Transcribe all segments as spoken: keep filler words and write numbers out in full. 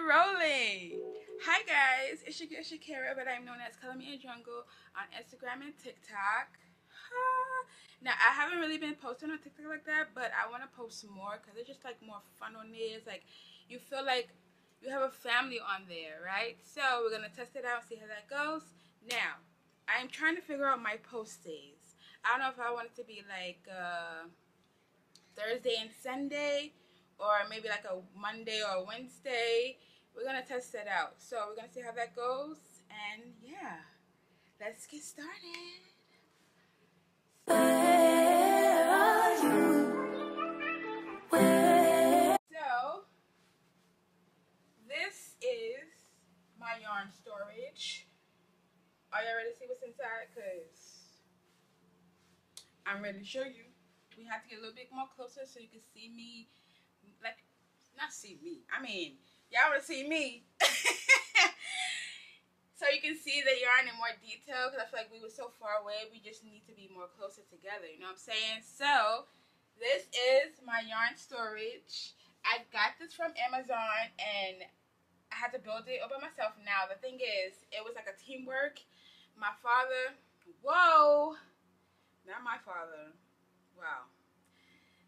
and rolling. Hi guys, it's your girl Shakira, but I'm known as Color Me Jungle on Instagram and TikTok. Ah. Now I haven't really been posting on TikTok like that, but I want to post more because it's just like more fun on there. It's like you feel like you have a family on there, right? So we're gonna test it out, see how that goes. Now I'm trying to figure out my post days. I don't know if I want it to be like uh, Thursday and Sunday, or maybe like a Monday or Wednesday. We're gonna test it out. So we're gonna see how that goes, and yeah, let's get started. Where are you? Where? So this is my yarn storage. Are y'all ready to see what's inside? Cause I'm ready to show you. We have to get a little bit more closer so you can see me. Like, not see me. I mean, y'all want to see me. So you can see the yarn in more detail, because I feel like we were so far away. We just need to be more closer together. You know what I'm saying? So this is my yarn storage. I got this from Amazon, and I had to build it all by myself. Now the thing is, it was like a teamwork. My father, whoa, not my father. Wow.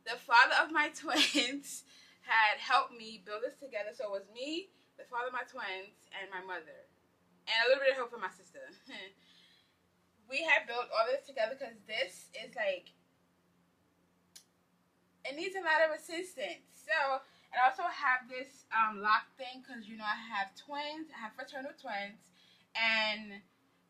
The father of my twins had helped me build this together. So it was me, the father of my twins, and my mother. And a little bit of help from my sister. We have built all this together because this is like, it needs a lot of assistance. So, and I also have this um, lock thing because, you know, I have twins. I have fraternal twins. And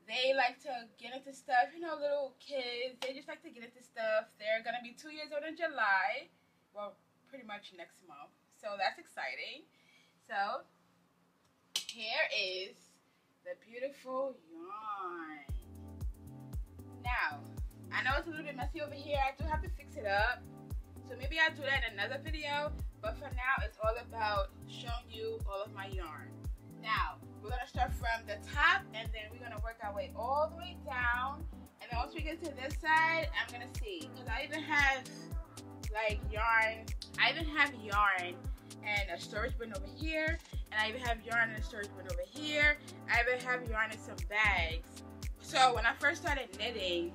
they like to get into stuff. You know, little kids, they just like to get into stuff. They're going to be two years old in July. Well, pretty much next month. So that's exciting. So, here is the beautiful yarn. Now, I know it's a little bit messy over here. I do have to fix it up. So maybe I'll do that in another video. But for now, it's all about showing you all of my yarn. Now, we're going to start from the top, and then we're going to work our way all the way down. And then once we get to this side, I'm going to see. Because I even have, like, yarn. I even have yarn and a storage bin over here. And I even have yarn in a storage bin over here. I even have yarn in some bags. So when I first started knitting,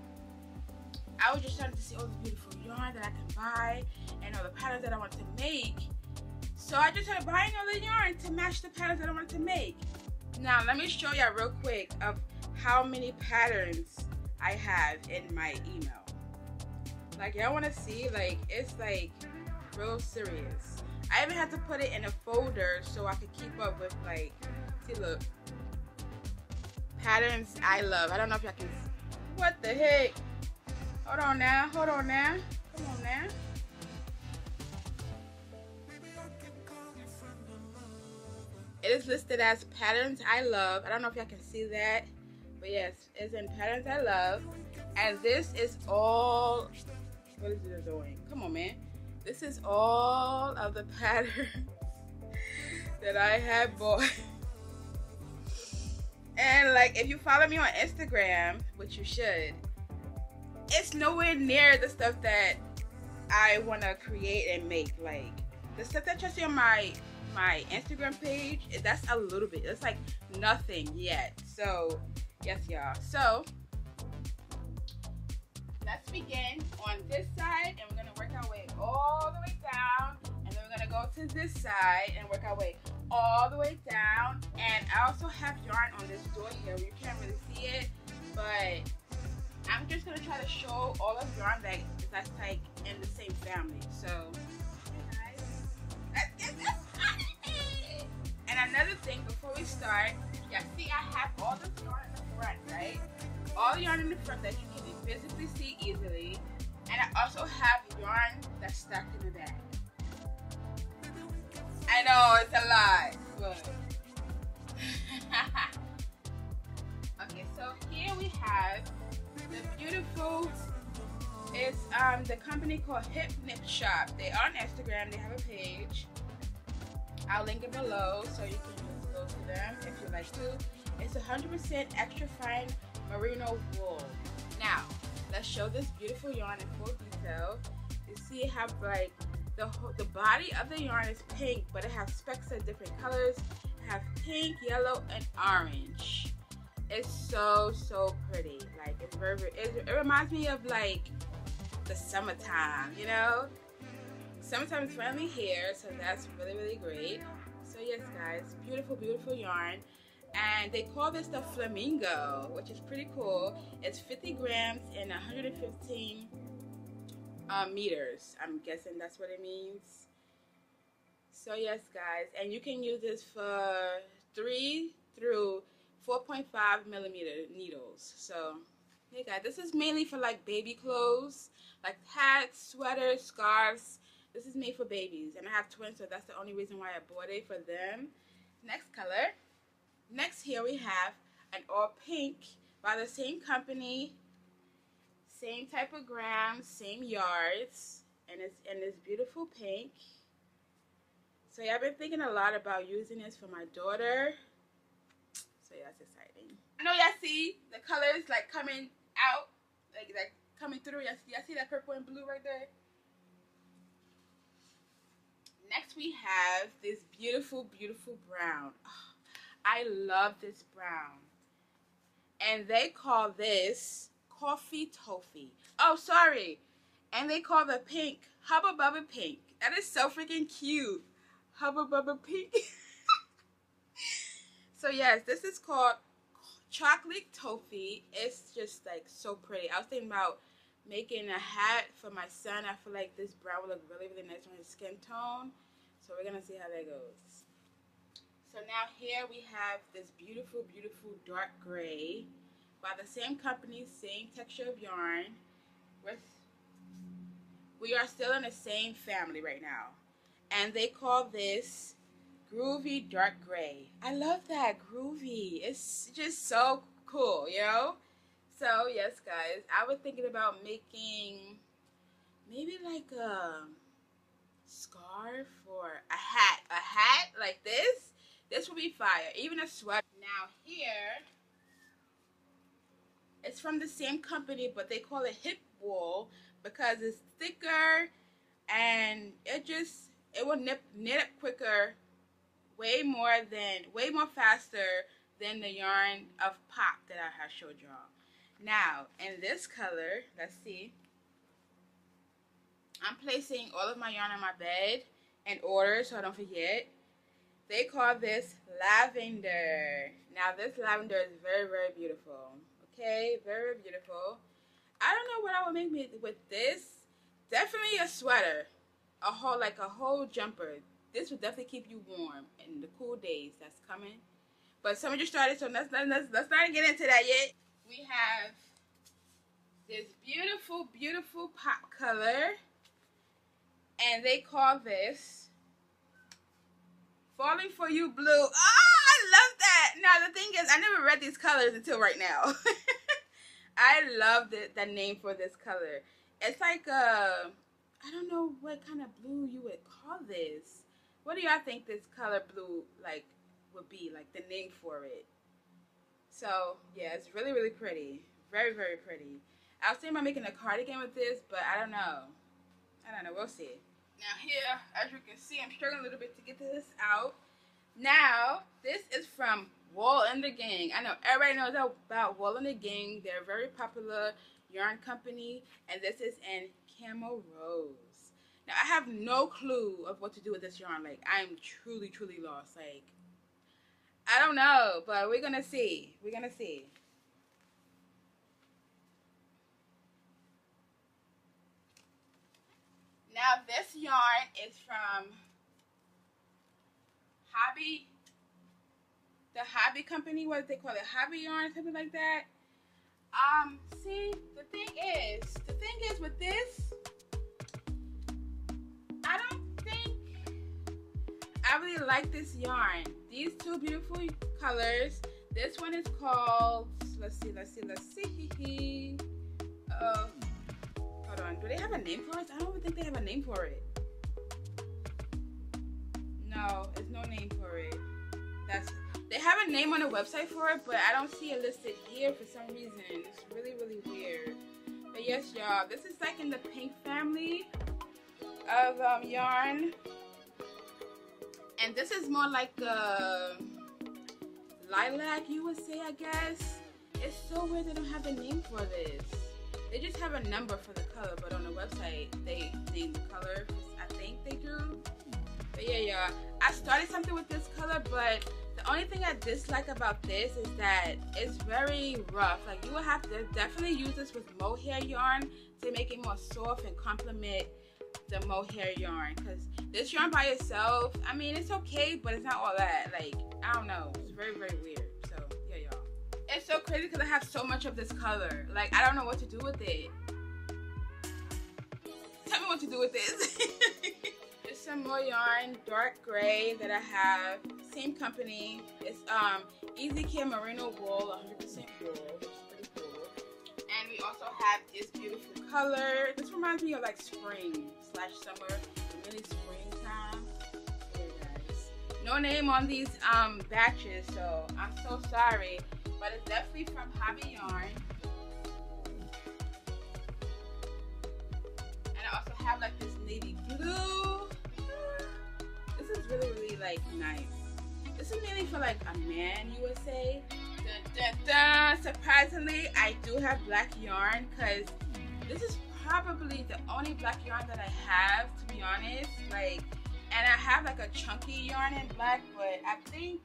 I was just starting to see all the beautiful yarn that I can buy and all the patterns that I wanted to make. So I just started buying all the yarn to match the patterns that I wanted to make. Now let me show y'all real quick of how many patterns I have in my email. Like y'all want to see, like it's like real serious. I even had to put it in a folder so I could keep up with, like, see, look, patterns I love. I don't know if y'all can see. What the heck? Hold on now. Hold on now. Come on now. It is listed as patterns I love. I don't know if y'all can see that, but yes, it's in patterns I love. And this is all. What is it doing? Come on, man. This is all of the patterns that I have bought. And like, if you follow me on Instagram, which you should, it's nowhere near the stuff that I want to create and make. Like the stuff that you see on my my Instagram page, that's a little bit. It's like nothing yet. So yes, y'all. So let's begin on this side, and we're gonna work our way all the way down, and then we're gonna go to this side and work our way all the way down. And I also have yarn on this door here. You can't really see it, but I'm just gonna try to show all of yarn that that's like in the same family. So guys, let's get this started. And another thing before we start, yeah, see, I have all this yarn in the front, right? All the yarn in the front that you can physically see easily, and I also have yarn that's stuck in the bag. I know it's a lot, but okay, so here we have the beautiful, it's um the company called Hip Knit Shop. They are on Instagram, they have a page. I'll link it below so you can just go to them if you like to. It's one hundred percent extra fine merino wool. Now, let's show this beautiful yarn in full detail. You see how like The, the body of the yarn is pink, but it has specks of different colors. It has pink, yellow, and orange. It's so, so pretty. Like, it's very, it, it reminds me of, like, the summertime, you know? Summertime is finally here, so that's really, really great. So, yes, guys, beautiful, beautiful yarn. And they call this the flamingo, which is pretty cool. It's fifty grams and one hundred fifteen Uh, meters. I'm guessing that's what it means. So yes, guys, and you can use this for three through four point five millimeter needles. So hey guys, this is mainly for like baby clothes, like hats, sweaters, scarves. This is made for babies, and I have twins, so that's the only reason why I bought it for them. Next color. Next, here we have an all pink by the same company. Same type of grams, same yards, and it's in this beautiful pink. So yeah, I've been thinking a lot about using this for my daughter. So yeah, that's exciting. I know y'all see the colors like coming out, like like coming through. Y'all see, y'all see that purple and blue right there? Next we have this beautiful, beautiful brown. Oh, I love this brown. And they call this Coffee Toffee. Oh, sorry. And they call the pink Hubba Bubba Pink. That is so freaking cute. Hubba Bubba Pink. So, yes, this is called Chocolate Toffee. It's just, like, so pretty. I was thinking about making a hat for my son. I feel like this brown will look really, really nice on his skin tone. So, we're going to see how that goes. So, now here we have this beautiful, beautiful dark gray. By the same company, same texture of yarn. With, we are still in the same family right now. And they call this Groovy Dark Gray. I love that, groovy. It's just so cool, you know? So, yes, guys, I was thinking about making maybe like a scarf or a hat. A hat like this. This would be fire. Even a sweater. Now, here... It's from the same company, but they call it hip wool because it's thicker and it just it will nip, knit up quicker, way more than way more faster than the yarn of pop that I have showed y'all. Now in this color, let's see. I'm placing all of my yarn on my bed in order so I don't forget. They call this lavender. Now this lavender is very, very beautiful. Okay, very beautiful. I don't know what I would make me with this. Definitely a sweater, a whole like a whole jumper. This will definitely keep you warm in the cool days that's coming. But summer just started, so let's let's let's not get into that yet. We have this beautiful, beautiful pop color, and they call this Falling For You Blue. Ah! Love that. Now the thing is, I never read these colors until right now. I love the, the name for this color. It's like a, I don't know what kind of blue you would call this. What do y'all think this color blue like would be, like the name for it? So yeah, it's really, really pretty. Very, very pretty. I was thinking about making a cardigan with this, but I don't know. I don't know. We'll see. Now here, as you can see, I'm struggling a little bit to get this out. Now, this is from Wool and the Gang. I know everybody knows about Wool and the Gang. They're a very popular yarn company, and this is in Camel Rose. Now, I have no clue of what to do with this yarn. Like, I am truly, truly lost. Like, I don't know, but we're going to see. We're going to see. Now, this yarn is from... Hobby, the Hobby company, what they call it, Hobby Yarn, something like that. Um, see, the thing is, the thing is with this, I don't think I really like this yarn. These two beautiful colors. This one is called, let's see, let's see, let's see. Uh, hold on, do they have a name for it? I don't even think they have a name for it. No, there's no name for it. That's they have a name on the website for it, but I don't see it listed here for some reason. It's really, really weird. But yes, y'all, this is like in the pink family. of um, yarn, and this is more like a lilac, you would say, I guess. It's so weird they don't have a name for this. They just have a number for the color, but on the website they name the color. I think they do. But yeah, yeah. I started something with this color, but the only thing I dislike about this is that it's very rough. Like, you will have to definitely use this with mohair yarn to make it more soft and complement the mohair yarn. Because this yarn by itself, I mean, it's okay, but it's not all that. Like, I don't know. It's very, very weird. So, yeah, y'all. It's so crazy because I have so much of this color. Like, I don't know what to do with it. Tell me what to do with this. There's some more yarn, dark gray, that I have. Same company. It's um Easy Care Merino Wool, one hundred percent wool, which is pretty cool. And we also have this beautiful color. This reminds me of like spring slash summer, really spring time. Guys. No name on these um batches, so I'm so sorry, but it's definitely from Hobby Yarn. And I also have like this navy blue. This is really, really like nice. This is mainly for like a man, you would say. Dun, dun, dun. Surprisingly, I do have black yarn because this is probably the only black yarn that I have, to be honest. Like, and I have like a chunky yarn in black, but I think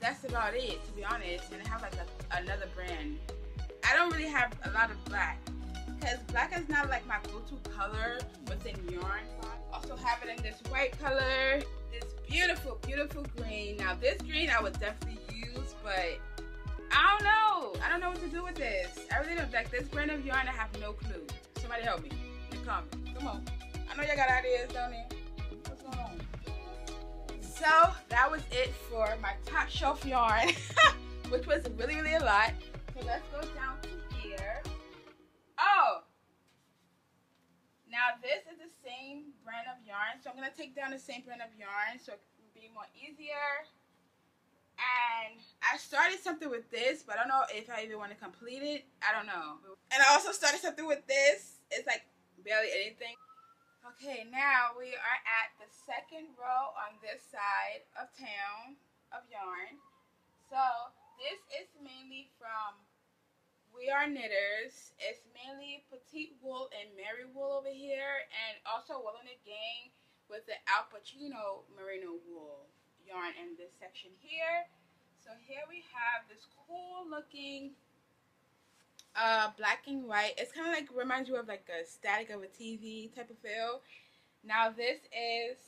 that's about it, to be honest. And I have like a, another brand. I don't really have a lot of black because black is not like my go-to color within yarn. I also have it in this white color. This beautiful, beautiful green. Now this green I would definitely use, but I don't know. I don't know what to do with this. I really don't like this brand of yarn. I have no clue. Somebody help me in the comments. Come on. I know y'all got ideas down there. What's going on? So that was it for my top shelf yarn, which was really, really a lot. So let's go down to here. Oh. Now this is the same brand of yarn, so I'm going to take down the same brand of yarn so it will be more easier. And I started something with this, but I don't know if I even want to complete it. I don't know. And I also started something with this. It's like barely anything. Okay, now we are at the second row on this side of town of yarn. So this is mainly from We Are Knitters. It's mainly Petite Wool and Merry Wool over here, and also Wool and the Gang with the Al Pacino Merino Wool yarn in this section here. So here we have this cool looking uh, black and white. It's kind of like reminds you of like a static of a T V type of feel. Now this is,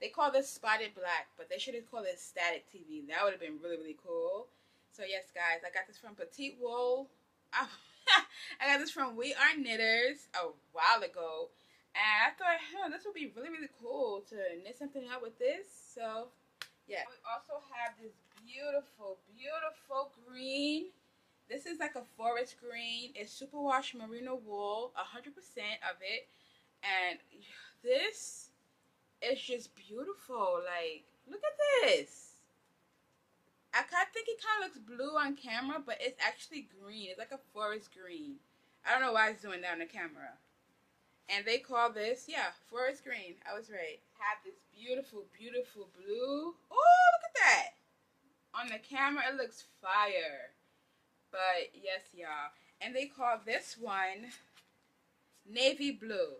they call this spotted black, but they should have called it static T V. That would have been really, really cool. So yes guys, I got this from Petite Wool. Oh, I got this from We Are Knitters a while ago, and I thought, huh, this would be really, really cool to knit something out with this. So yeah, we also have this beautiful, beautiful green. This is like a forest green. It's superwash merino wool, one hundred percent of it, and this is just beautiful. Like, look at this. I think it kind of looks blue on camera, but it's actually green. It's like a forest green. I don't know why it's doing that on the camera. And they call this, yeah, forest green. I was right. Have this beautiful, beautiful blue. Oh, look at that. On the camera, it looks fire. But yes, y'all. And they call this one navy blue.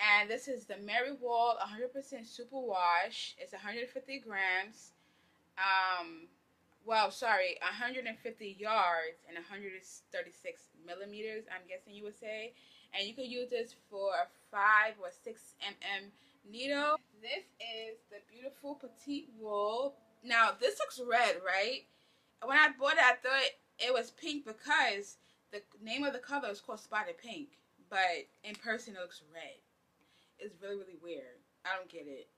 And this is the Merry Wool, one hundred percent superwash. It's one hundred fifty grams. Um... Well, sorry, one hundred fifty yards and one hundred thirty-six millimeters, I'm guessing you would say. And you can use this for a five or six millimeter needle. This is the beautiful Petite Wool. Now, this looks red, right? When I bought it, I thought it was pink because the name of the color is called Spotted Pink. But in person, it looks red. It's really, really weird. I don't get it.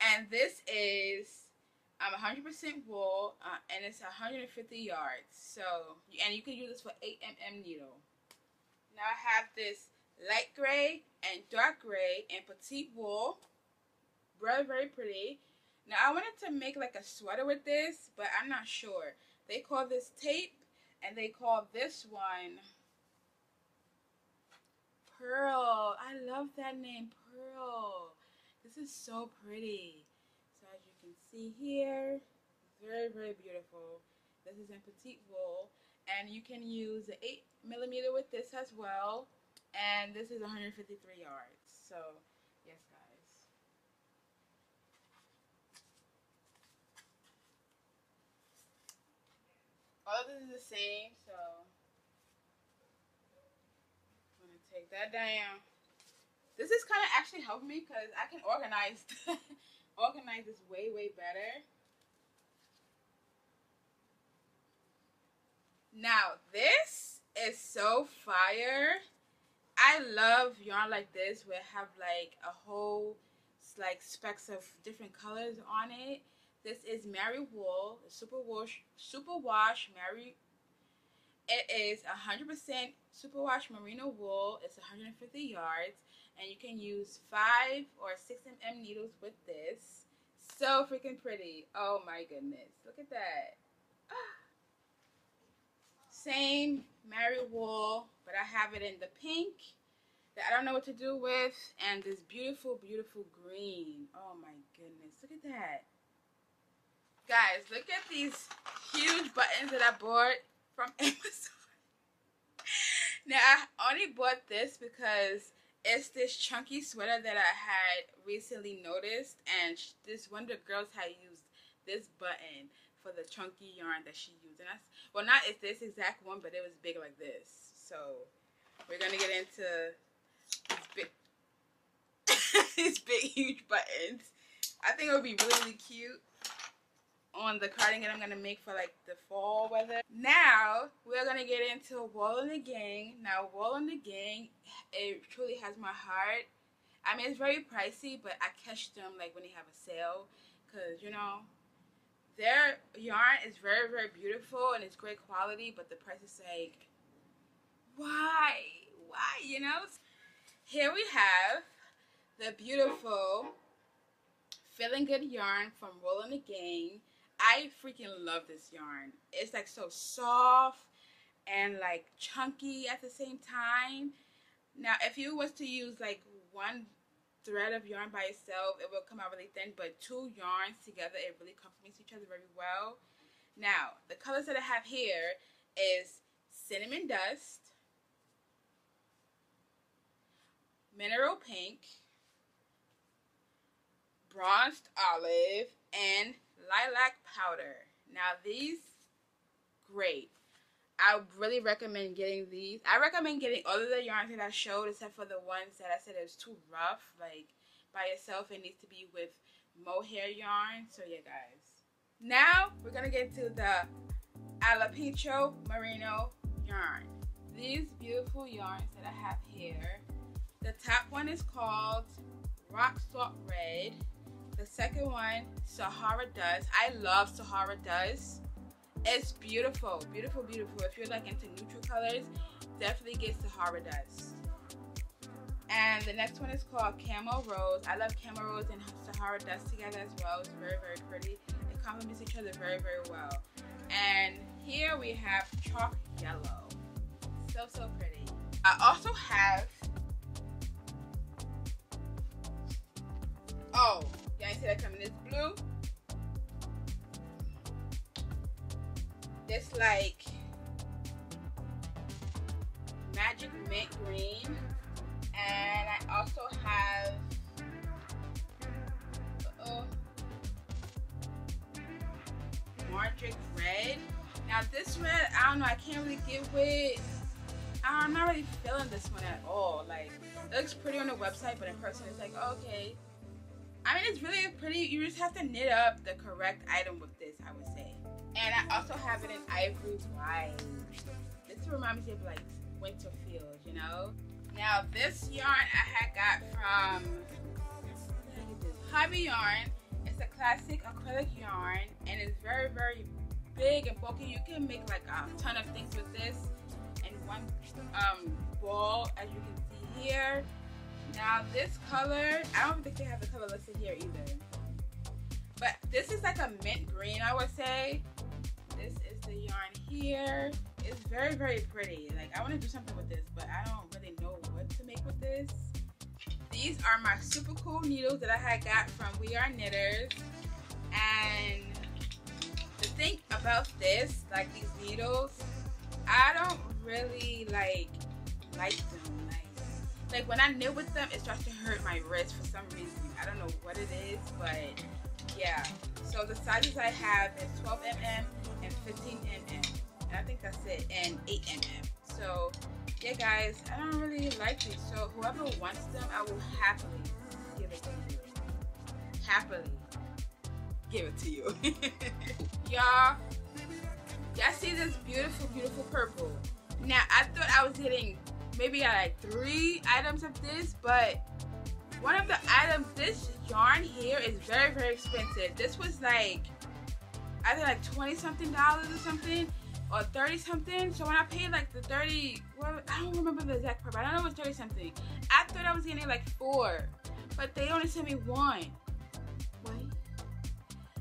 And this is Um, one hundred percent wool, uh, and it's one hundred fifty yards. So, and you can use this for eight millimeter needle. Now I have this light gray and dark gray and Petite Wool. Very, very pretty. Now I wanted to make like a sweater with this, but I'm not sure. They call this tape, and they call this one Pearl. I love that name, Pearl. pearl. This is so pretty. So as you can see here, very, very beautiful. This is in petite wool, and you can use the eight millimeter with this as well. And this is one hundred fifty-three yards. So, yes, guys. All of this is the same, so I'm going to take that down. This is kind of actually helping me because I can organize, organize this way, way better. Now, this is so fire. I love yarn like this where I have like a whole like specks of different colors on it. This is Mary Wool, super wash, super wash Mary. It is one hundred percent superwash merino wool. It's one hundred fifty yards, and you can use five or six mm needles with this. So freaking pretty! Oh my goodness, look at that. Ah. Same Mary Wool, but I have it in the pink that I don't know what to do with, and this beautiful, beautiful green. Oh my goodness, look at that. Guys, look at these huge buttons that I bought from Amazon. Now, I only bought this because it's this chunky sweater that I had recently noticed, and this one of the girls had used this button for the chunky yarn that she used. And I, well, not it's this exact one, but it was big like this. So we're gonna get into these big, these big huge buttons. I think it would be really, really cute on the cardigan that I'm gonna make for like the fall weather. Now we're gonna get into Wool and the Gang. Now Wool and the Gang, it truly has my heart. I mean, it's very pricey, but I catch them like when they have a sale, cause you know, their yarn is very, very beautiful and it's great quality, but the price is like, why? Why, you know? Here we have the beautiful Feeling Good yarn from Wool and the Gang. I freaking love this yarn. It's like so soft and like chunky at the same time. Now, if you was to use like one thread of yarn by itself, it will come out really thin, but two yarns together, it really complements each other very well. Now, the colors that I have here is Cinnamon Dust, Mineral Pink, Bronzed Olive, and Lilac Powder. Now, these, great. I really recommend getting these. I recommend getting all of the yarns that I showed, except for the ones that I said is too rough. Like, by itself, it needs to be with mohair yarn. So, yeah, guys. Now, we're going to get to the Alapicho Merino yarn. These beautiful yarns that I have here. The top one is called Rock Salt Red. The second one, Sahara Dust. I love Sahara Dust. It's beautiful, beautiful, beautiful. If you're like into neutral colors, definitely get Sahara Dust. And the next one is called Camel Rose. I love Camel Rose and Sahara Dust together as well. It's very, very pretty. It complements each other very, very well. And here we have Chalk Yellow. So, so pretty. I also have, oh, yeah, I see that coming. It's blue. It's like Magic Mint Green, and I also have uh-oh, Mardrick Red. Now this red, I don't know, I can't really get with. I'm not really feeling this one at all. Like, it looks pretty on the website, but in person it's like, oh, okay. I mean, it's really pretty. You just have to knit up the correct item with this, I would say. And I also have it in Ivory White. This reminds me of like Winterfield, you know? Now this yarn I had got from Hobby Yarn. It's a classic acrylic yarn, and it's very, very big and bulky. You can make like a ton of things with this in one um, ball, as you can see here. Now this color, I don't think they have the color listed here either. But this is like a mint green, I would say. This is the yarn here. It's very, very pretty. Like, I want to do something with this, but I don't really know what to make with this. These are my super cool needles that I had got from We Are Knitters. And the thing about this, like these needles, I don't really like like them. Like, like when I knit with them, it starts to hurt my wrist for some reason. I don't know what it is, but yeah. So the sizes I have is twelve millimeters and fifteen millimeters. And I think that's it, and eight millimeters. So yeah, guys, I don't really like these. So whoever wants them, I will happily give it to you. Happily give it to you. Y'all, y'all see this beautiful, beautiful purple. Now, I thought I was getting maybe like three items of this, but one of the items, this yarn here is very, very expensive. This was like, I think like twenty something dollars or something, or thirty something. So when I paid like the thirty, well, I don't remember the exact price, but I know it was thirty something. I thought I was getting like four, but they only sent me one. What?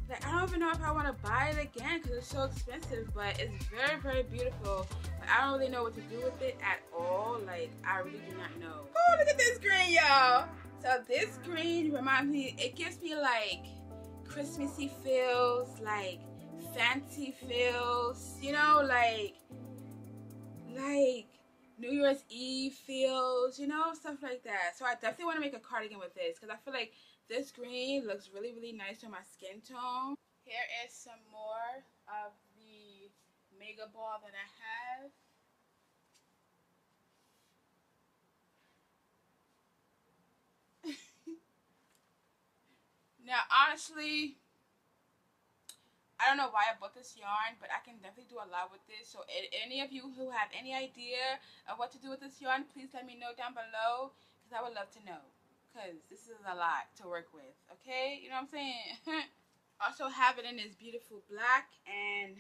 Like, I don't even know if I want to buy it again because it's so expensive, but it's very, very beautiful. But I don't really know what to do with it at all. Like, I really do not know. Oh, look at this green, y'all. So this green reminds me, it gives me like Christmassy feels, like fancy feels, you know, like like New Year's Eve feels, you know, stuff like that. So I definitely want to make a cardigan with this because I feel like this green looks really, really nice on my skin tone. Here is some more of the mega ball that I have. Now, honestly, I don't know why I bought this yarn, but I can definitely do a lot with this. So any of you who have any idea of what to do with this yarn, please let me know down below because I would love to know. Because this is a lot to work with, okay? You know what I'm saying? Also have it in this beautiful black, and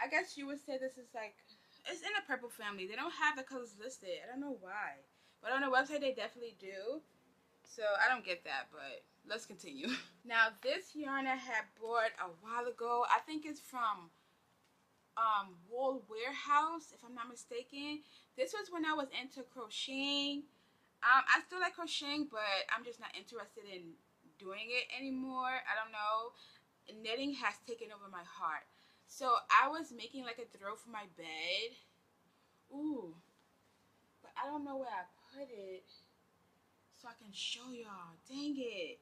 I guess you would say this is like, it's in the purple family. They don't have the colors listed. I don't know why. But on the website, they definitely do. So I don't get that, but let's continue. Now, this yarn I had bought a while ago. I think it's from um, Wool Warehouse, if I'm not mistaken. This was when I was into crocheting. Um, I still like crocheting, but I'm just not interested in doing it anymore. I don't know. Knitting has taken over my heart. So I was making like a throw for my bed. Ooh. But I don't know where I put it so I can show y'all. Dang it.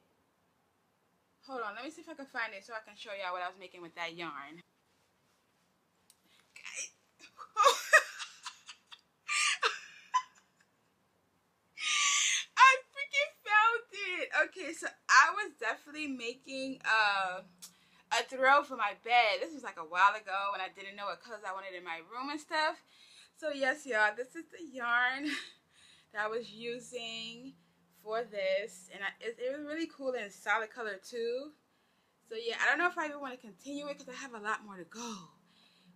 Hold on. Let me see if I can find it so I can show y'all what I was making with that yarn. Okay, so I was definitely making uh, a throw for my bed. This was like a while ago when I didn't know what colors I wanted in my room and stuff. So yes, y'all, this is the yarn that I was using for this. And I, it, it was really cool and solid color too. So yeah, I don't know if I even want to continue it because I have a lot more to go.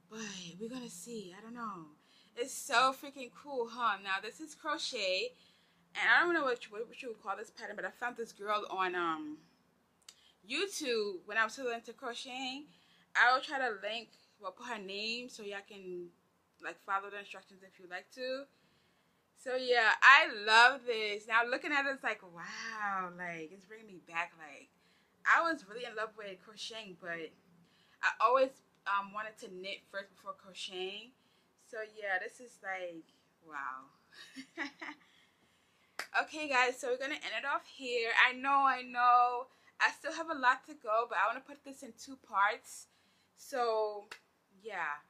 But we're going to see. I don't know. It's so freaking cool, huh? Now, this is crochet. And I don't know what you, what you would call this pattern, but I found this girl on um, YouTube when I was still into crocheting. I will try to link, well, put her name so y'all can, like, follow the instructions if you like to. So, yeah, I love this. Now, looking at it, it's like, wow, like, it's bringing me back. Like, I was really in love with crocheting, but I always um, wanted to knit first before crocheting. So, yeah, this is, like, wow. Okay, guys, so we're going to end it off here. I know, I know, I still have a lot to go, but I want to put this in two parts. So, yeah.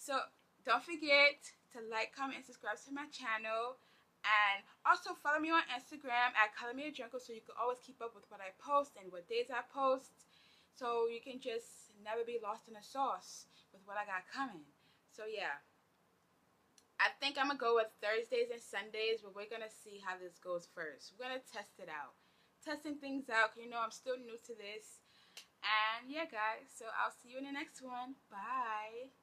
So, don't forget to like, comment, and subscribe to my channel. And also, follow me on Instagram at Color Me Jungle so you can always keep up with what I post and what days I post. So, you can just never be lost in the sauce with what I got coming. So, yeah. I think I'm going to go with Thursdays and Sundays, but we're going to see how this goes first. We're going to test it out. Testing things out, because you know I'm still new to this. And yeah, guys, so I'll see you in the next one. Bye.